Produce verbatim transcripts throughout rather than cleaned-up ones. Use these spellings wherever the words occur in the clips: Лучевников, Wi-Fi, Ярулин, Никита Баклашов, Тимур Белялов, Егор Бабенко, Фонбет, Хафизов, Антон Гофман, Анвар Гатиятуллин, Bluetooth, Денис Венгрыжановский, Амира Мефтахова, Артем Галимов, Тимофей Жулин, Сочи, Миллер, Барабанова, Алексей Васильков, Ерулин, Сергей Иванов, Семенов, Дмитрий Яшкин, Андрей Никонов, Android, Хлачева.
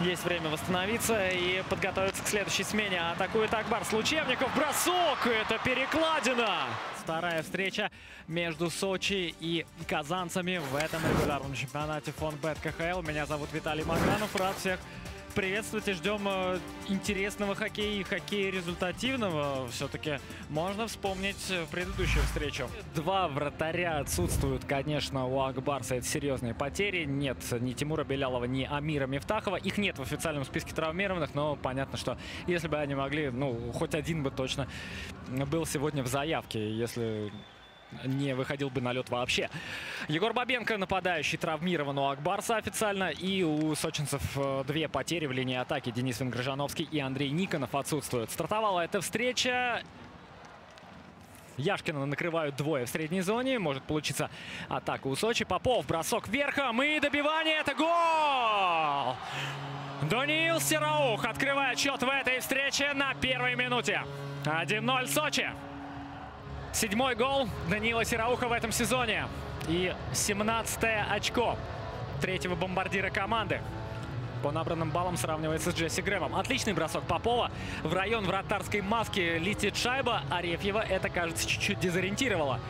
Есть время восстановиться и подготовиться к следующей смене. Атакует Ак Барс. Лучевников. Бросок. Это перекладина. Вторая встреча между Сочи и казанцами в этом регулярном чемпионате Фонбет ка ха эл. Меня зовут Виталий Маканов. Рад всех приветствовать и ждем интересного хоккея и хоккея результативного. Все-таки можно вспомнить предыдущую встречу. Два вратаря отсутствуют, конечно, у Ак Барса. Это серьезные потери. Нет ни Тимура Белялова, ни Амира Мефтахова. Их нет в официальном списке травмированных, но понятно, что если бы они могли, ну, хоть один бы точно был сегодня в заявке, если не выходил бы на лед вообще. Егор Бабенко, нападающий, травмирован у Ак Барса официально. И у сочинцев две потери в линии атаки. Денис Венгрыжановский и Андрей Никонов отсутствуют. Стартовала эта встреча. Яшкина накрывают двое в средней зоне. Может получиться атака у Сочи. Попов, бросок вверхом и добивание. Это гол! Даниил Сероух открывает счет в этой встрече на первой минуте. один ноль Сочи. Седьмой гол Даниила Сероуха в этом сезоне. И семнадцатое очко третьего бомбардира команды. По набранным баллам сравнивается с Джесси Грэмом. Отличный бросок Попова. В район вратарской маски летит шайба. Арефьева это, кажется, чуть-чуть дезориентировало.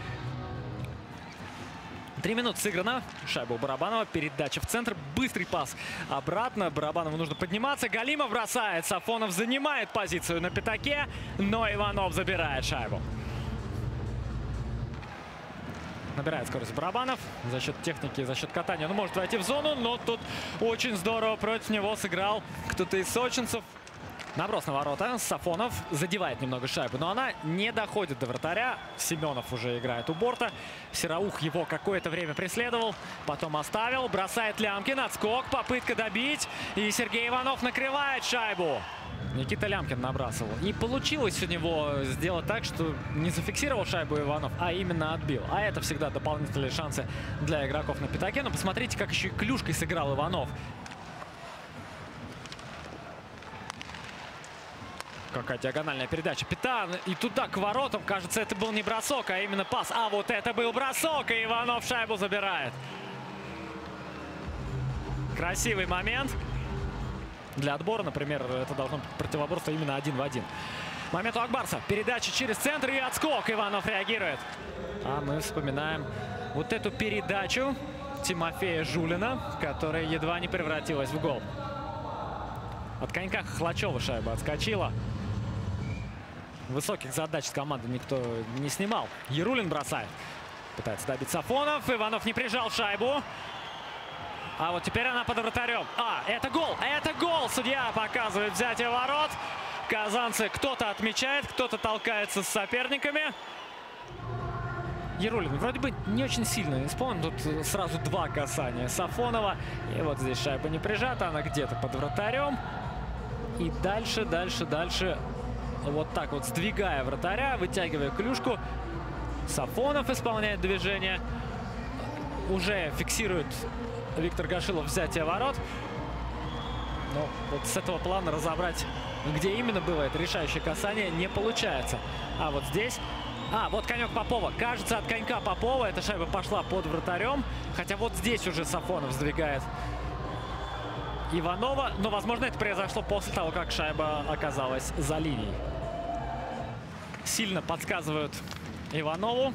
Три минуты сыграно. Шайба у Барабанова. Передача в центр. Быстрый пас обратно. Барабанову нужно подниматься. Галима бросает. Сафонов занимает позицию на пятаке. Но Иванов забирает шайбу. Набирает скорость Барабанов за счет техники, за счет катания. Он может войти в зону, но тут очень здорово против него сыграл кто-то из сочинцев. Наброс на ворота. Сафонов задевает немного шайбу, но она не доходит до вратаря. Семенов уже играет у борта. Сероух его какое-то время преследовал, потом оставил. Бросает Лямкин. Отскок. Попытка добить. И Сергей Иванов накрывает шайбу. Никита Лямкин набрасывал. И получилось у него сделать так, что не зафиксировал шайбу Иванов, а именно отбил. А это всегда дополнительные шансы для игроков на пятаке. Но посмотрите, как еще и клюшкой сыграл Иванов. Какая диагональная передача. Питан и туда, к воротам. Кажется, это был не бросок, а именно пас. А вот это был бросок, и Иванов шайбу забирает. Красивый момент. Для отбора, например, это должно быть противоборство именно один в один. Момент у Ак Барса. Передача через центр и отскок. Иванов реагирует. А мы вспоминаем вот эту передачу Тимофея Жулина, которая едва не превратилась в гол. От конька Хлачева шайба отскочила. Высоких задач с команды никто не снимал. Ерулин бросает. Пытается добить Сафонов. Иванов не прижал шайбу. А вот теперь она под вратарем. А, это гол, это гол! Судья показывает взятие ворот. Казанцы, кто-то отмечает, кто-то толкается с соперниками. Ярулин вроде бы не очень сильно исполнен. Тут сразу два касания Сафонова. И вот здесь шайба не прижата, она где-то под вратарем. И дальше, дальше, дальше. Вот так вот, сдвигая вратаря, вытягивая клюшку. Сафонов исполняет движение. Уже фиксирует Виктор Гашилов взятие ворот. Но вот с этого плана разобрать, где именно было это решающее касание, не получается. А вот здесь... А, вот конек Попова. Кажется, от конька Попова эта шайба пошла под вратарем. Хотя вот здесь уже Сафонов сдвигает Иванова. Но, возможно, это произошло после того, как шайба оказалась за линией. Сильно подсказывают Иванову,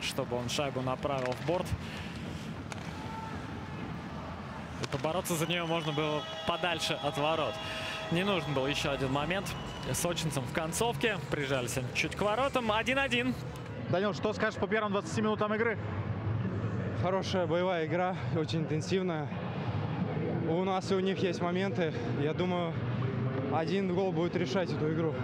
чтобы он шайбу направил в борт. Побороться за нее можно было подальше от ворот. Не нужен был еще один момент. Сочинцам в концовке. Прижались они чуть к воротам. один один. Данил, что скажешь по первым двадцати минутам игры? Хорошая боевая игра, очень интенсивная. У нас и у них есть моменты. Я думаю, один гол будет решать эту игру.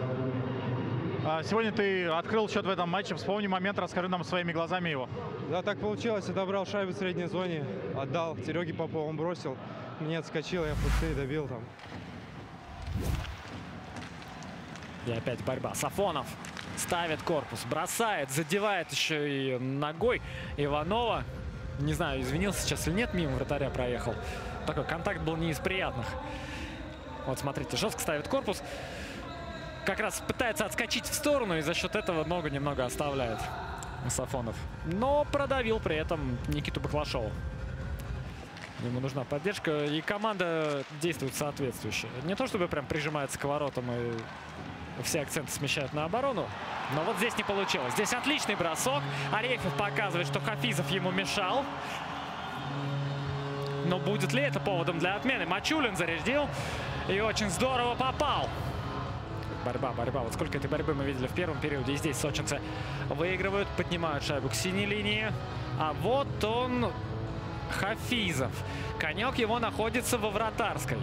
Сегодня ты открыл счет в этом матче. Вспомни момент, расскажи нам своими глазами его. Да, так получилось. Я добрал шайбу в средней зоне, отдал Сереге Попову, он бросил. Мне отскочил, я пустые добил там. И опять борьба. Сафонов ставит корпус, бросает, задевает еще и ногой Иванова. Не знаю, извинился сейчас или нет, мимо вратаря проехал. Такой контакт был не из приятных. Вот смотрите, жестко ставит корпус. Как раз пытается отскочить в сторону и за счет этого ногу немного оставляет Сафонов. Но продавил при этом Никиту Баклашова. Ему нужна поддержка, и команда действует соответствующе. Не то чтобы прям прижимается к воротам и все акценты смещают на оборону, но вот здесь не получилось. Здесь отличный бросок. Арефьев показывает, что Хафизов ему мешал. Но будет ли это поводом для отмены? Мачулин зарядил и очень здорово попал. Борьба, борьба. Вот сколько этой борьбы мы видели в первом периоде. И здесь сочинцы выигрывают, поднимают шайбу к синей линии. А вот он, Хафизов. Конек его находится во вратарской.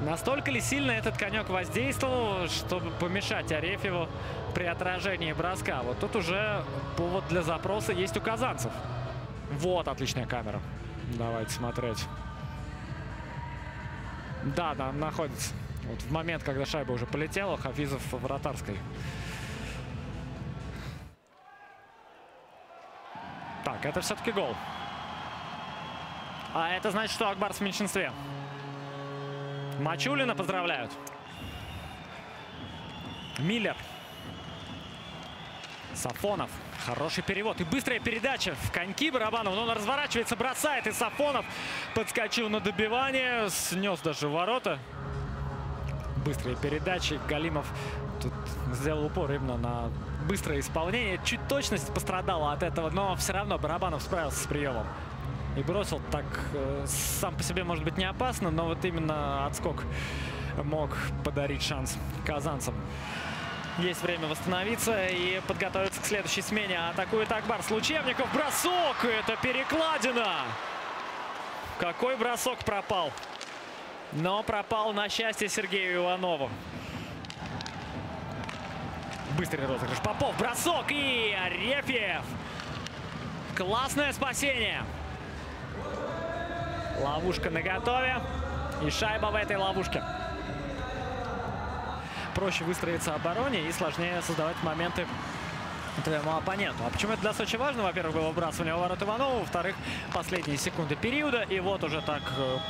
Настолько ли сильно этот конек воздействовал, чтобы помешать Арефьеву при отражении броска? Вот тут уже повод для запроса есть у казанцев. Вот отличная камера. Давайте смотреть. Да, там находится. Вот в момент, когда шайба уже полетела, Хафизов в вратарской. Так, это все-таки гол. А это значит, что Ак Барс в меньшинстве. Мачулина поздравляют. Миллер. Сафонов. Хороший перевод. И быстрая передача в коньки Барабанова. Но он разворачивается, бросает. И Сафонов подскочил на добивание. Снес даже ворота. Быстрые передачи. Галимов тут сделал упор именно на быстрое исполнение. Чуть точность пострадала от этого, но все равно Барабанов справился с приемом. И бросил так э, сам по себе, может быть, не опасно, но вот именно отскок мог подарить шанс казанцам. Есть время восстановиться и подготовиться к следующей смене. Атакует Ак Барс. Лучевников. Бросок. Это перекладина. Какой бросок пропал. Но пропал, на счастье, Сергею Иванову. Быстрый розыгрыш. Попов. Бросок. И Арефьев. Классное спасение. Ловушка наготове. И шайба в этой ловушке. Проще выстроиться в обороне и сложнее создавать моменты твоему оппоненту. А почему это для Сочи важно? Во-первых, было вбрасывание в ворота Иванова. Во-вторых, последние секунды периода. И вот уже так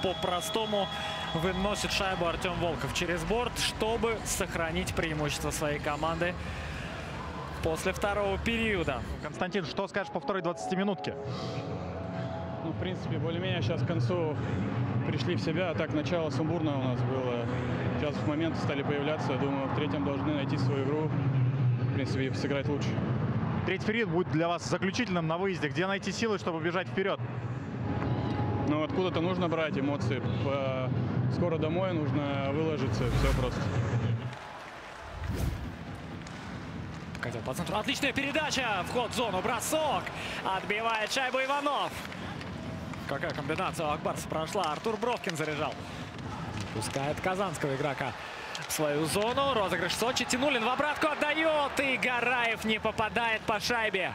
по-простому выносит шайбу Артем Волков через борт, чтобы сохранить преимущество своей команды после второго периода. Константин, что скажешь по второй двадцатиминутке? Ну, в принципе, более-менее сейчас к концу пришли в себя. А так, начало сумбурное у нас было. Сейчас моменты стали появляться. Я думаю, в третьем должны найти свою игру. В принципе, сыграть лучше. Третий период будет для вас заключительным на выезде. Где найти силы, чтобы бежать вперед? Ну, откуда-то нужно брать эмоции. Скоро домой нужно выложиться. Все просто. Покатил по центру. Отличная передача. Вход в зону. Бросок. Отбивает шайбу Иванов. Какая комбинация у Ак Барса прошла. Артур Бровкин заряжал. Пускает казанского игрока в свою зону. Розыгрыш Сочи. Тянулин в обратку отдает. И Гараев не попадает по шайбе.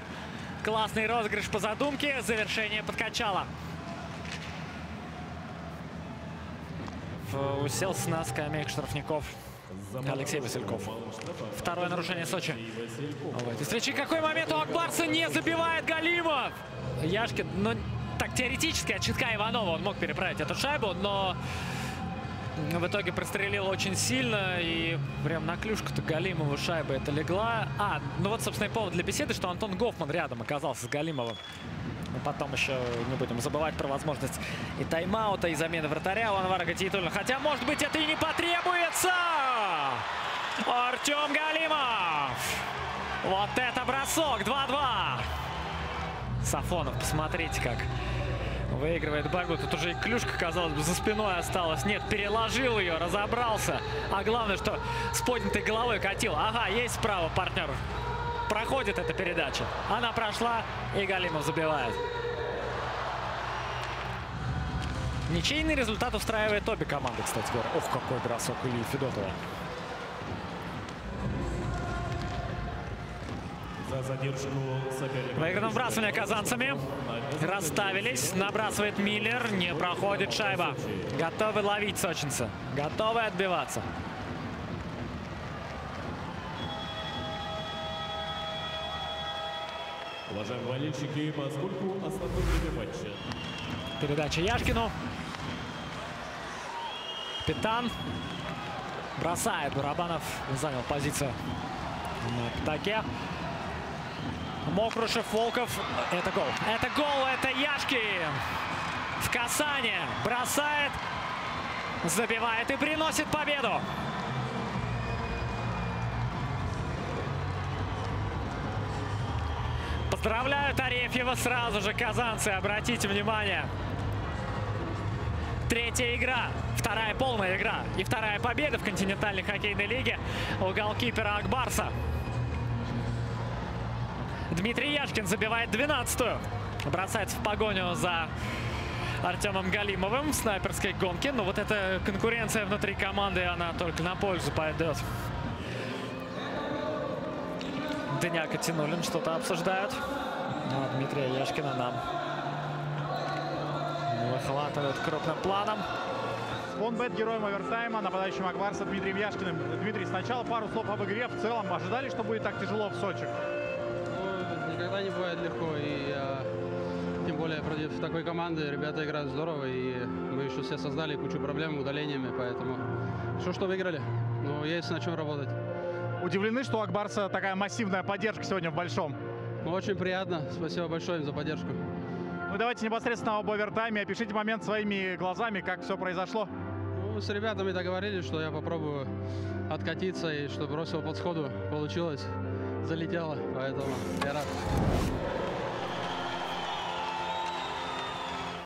Классный розыгрыш по задумке. Завершение подкачало. Уселся на скамейку штрафников Алексей Васильков. Второе нарушение Сочи. В этой встрече какой момент у Ак Барса не забивает Галимов? Яшкин, но так теоретически от щитка Иванова он мог переправить эту шайбу, но в итоге прострелил очень сильно, и прям на клюшку-то Галимову шайба это легла. А, ну вот, собственно, и повод для беседы, что Антон Гофман рядом оказался с Галимовым. Мы потом еще не будем забывать про возможность и тайм-аута, и замены вратаря у Анвара Гатиятуллина. Хотя, может быть, это и не потребуется! Артем Галимов! Вот это бросок! два-два! Сафонов, посмотрите, как выигрывает борьбу. Тут уже и клюшка, казалось бы, за спиной осталась. Нет, переложил ее, разобрался. А главное, что с поднятой головой катил. Ага, есть справа партнер. Проходит эта передача. Она прошла, и Галимов забивает. Ничейный результат устраивает обе команды, кстати говоря. Ох, какой бросок Ильи Федотова. Выиграно вбрасывание казанцами. Расставились. Набрасывает Миллер. Не проходит шайба. Готовы ловить сочинцы. Готовы отбиваться. Уважаемые болельщики, поскольку основной время матча. Передача Яшкину. Капитан бросает. Барабанов занял позицию на пятаке. Мокрушев, Волков. Это гол. Это гол, это Яшкин. в касание. Бросает, забивает и приносит победу. Поздравляют Арефьева сразу же казанцы. Обратите внимание. Третья игра. Вторая полная игра. И вторая победа в континентальной хоккейной лиге у голкипера Ак Барса. Дмитрий Яшкин забивает двенадцатую. Бросается в погоню за Артемом Галимовым в снайперской гонке. Но вот эта конкуренция внутри команды, она только на пользу пойдет. Даняк и Тянулин что-то обсуждают. А Дмитрия Яшкина нам выхватывают крупным планом. Фонбет героем овертайма, нападающим Ак Барса Дмитрием Яшкиным. Дмитрий, сначала пару слов об игре. В целом ожидали, что будет так тяжело в Сочи? Ну, никогда не бывает легко. И а, тем более против такой команды ребята играют здорово. И мы еще все создали кучу проблем удалениями. Поэтому все, что выиграли. Но есть на чем работать. Удивлены, что у Ак Барса такая массивная поддержка сегодня в Большом? Ну, очень приятно. Спасибо большое им за поддержку. Ну, давайте непосредственно об овертайме. Опишите момент своими глазами, как все произошло. Ну, с ребятами договорились, что я попробую откатиться и что бросил под сходу. Получилось, залетело, поэтому я рад.